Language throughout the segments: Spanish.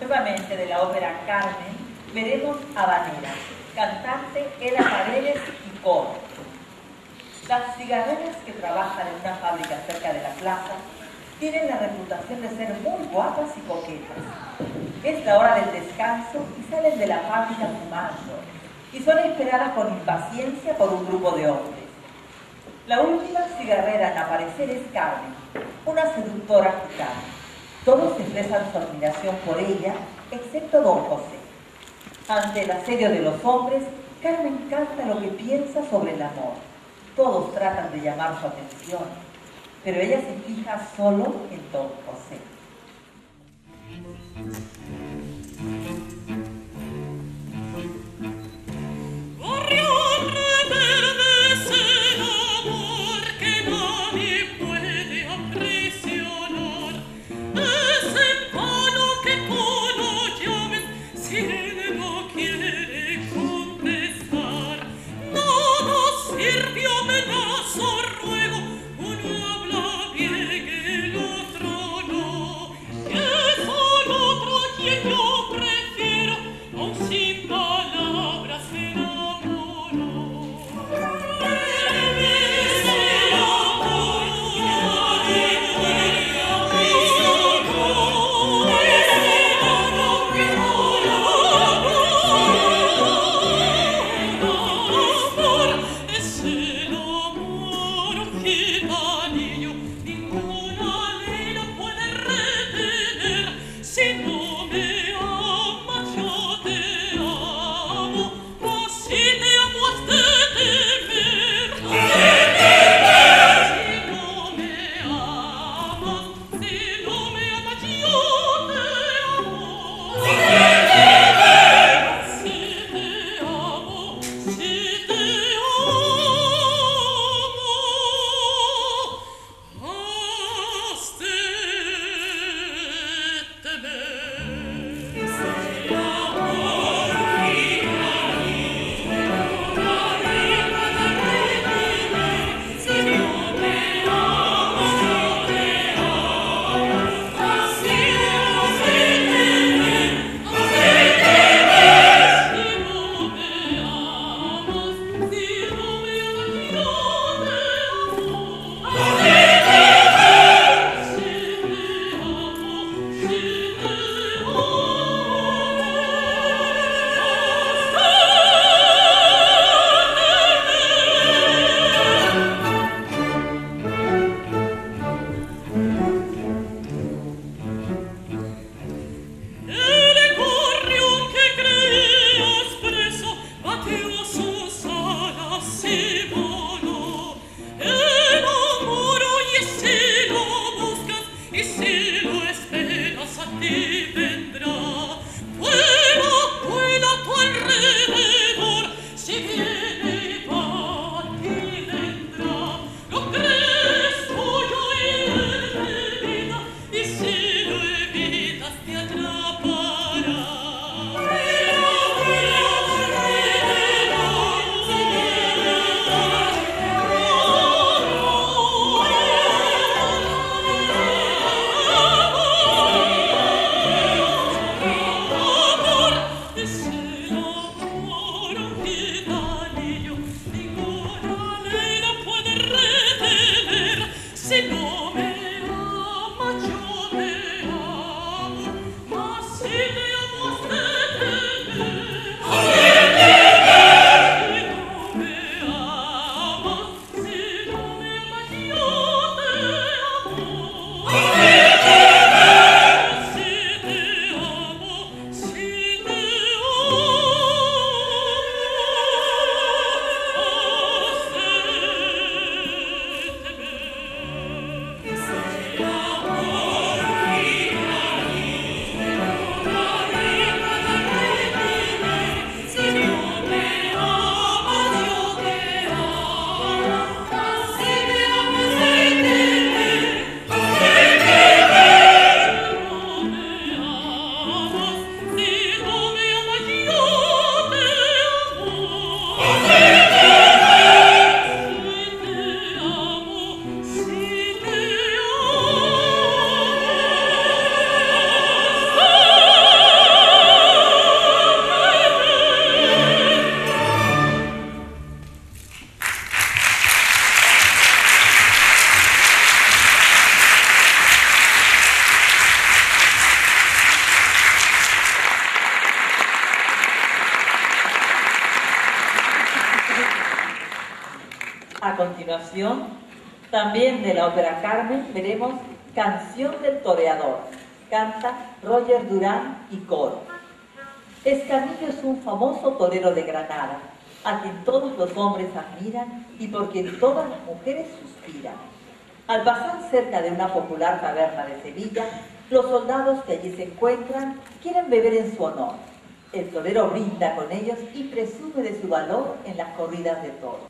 Nuevamente de la ópera Carmen, veremos habaneras, cantante Edda Paredes y coro. Las cigarreras que trabajan en una fábrica cerca de la plaza tienen la reputación de ser muy guapas y coquetas. Es la hora del descanso y salen de la fábrica fumando, y son esperadas con impaciencia por un grupo de hombres. La última cigarrera en aparecer es Carmen, una seductora gitana. Todos expresan su admiración por ella, excepto Don José. Ante el asedio de los hombres, Carmen canta lo que piensa sobre el amor. Todos tratan de llamar su atención, pero ella se fija solo en Don José. a continuación, también de la ópera Carmen, veremos Cancion del Toreador. Canta Roger Durán y coro. Escamillo es un famoso torero de Granada, a quien todos los hombres admiran y por quien todas las mujeres suspiran. Al pasar cerca de una popular taberna de Sevilla, los soldados que allí se encuentran quieren beber en su honor. El torero brinda con ellos y presume de su valor en las corridas de toros.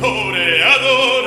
Toreador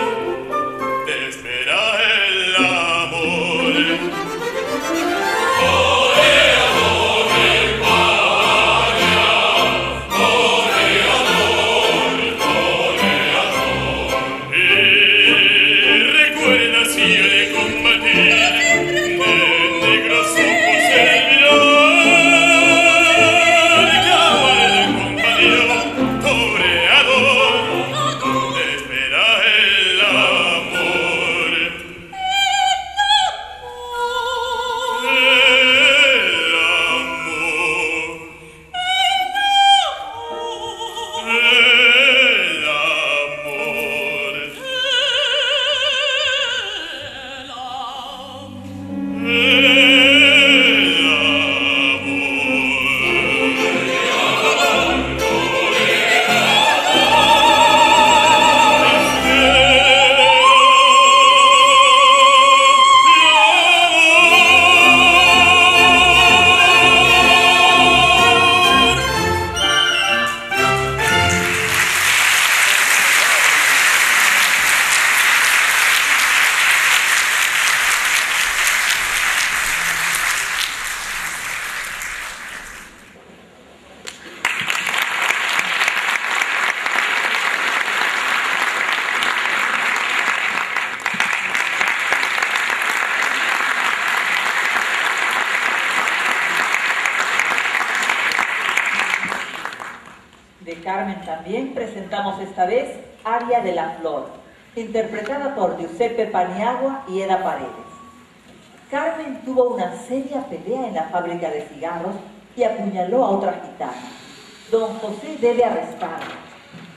Carmen también presentamos esta vez Aria de la Flor, interpretada por Giuseppe Paniagua y Edda Paredes. Carmen tuvo una seria pelea en la fábrica de cigarros y apuñaló a otra gitana. Don José debe arrestarla,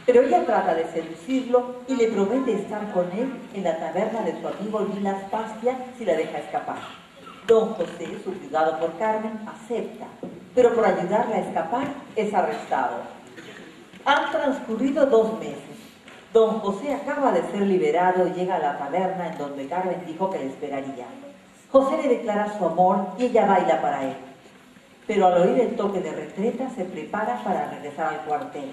pero ella trata de seducirlo y le promete estar con él en la taberna de su amigo Lilas Pastia si la deja escapar. Don José, subyugado por Carmen, acepta, pero por ayudarla a escapar es arrestado. Han transcurrido 2 meses. Don José acaba de ser liberado y llega a la taberna en donde Carmen dijo que le esperaría. José le declara su amor y ella baila para él. Pero al oír el toque de retreta se prepara para regresar al cuartel.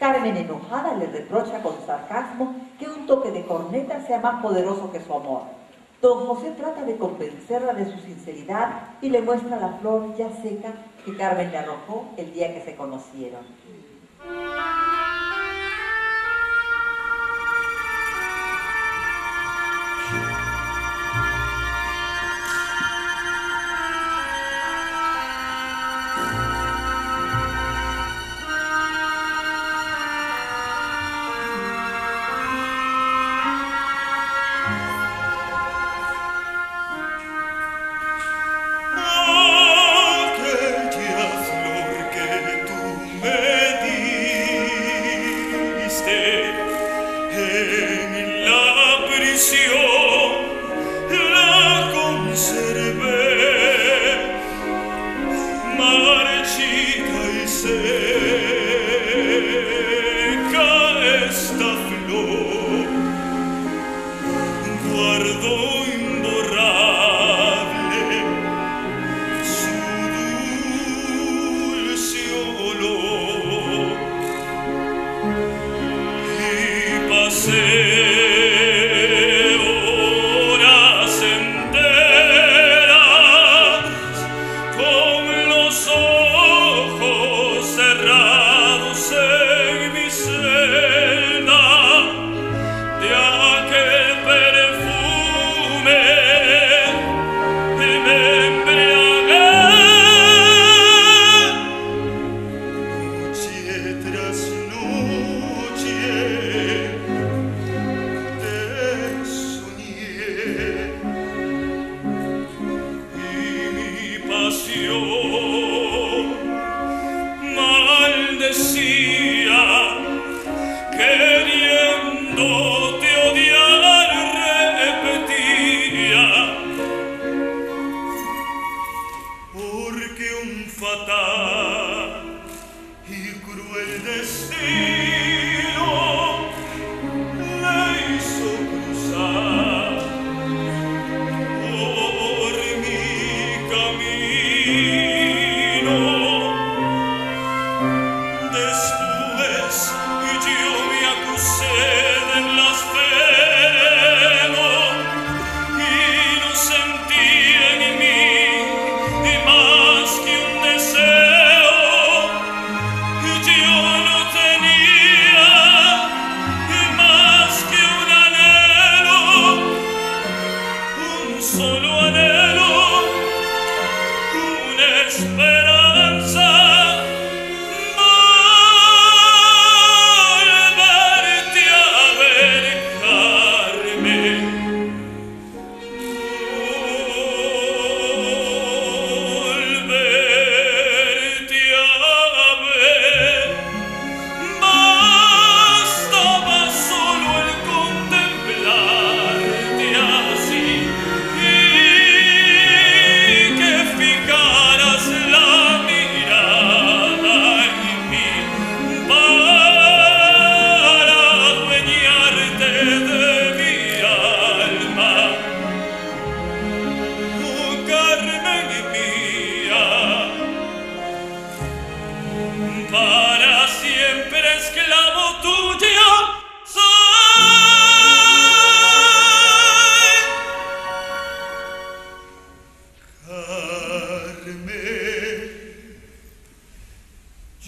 Carmen, enojada, le reprocha con sarcasmo que un toque de corneta sea más poderoso que su amor. Don José trata de convencerla de su sinceridad y le muestra la flor ya seca que Carmen le arrojó el día que se conocieron.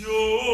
Yo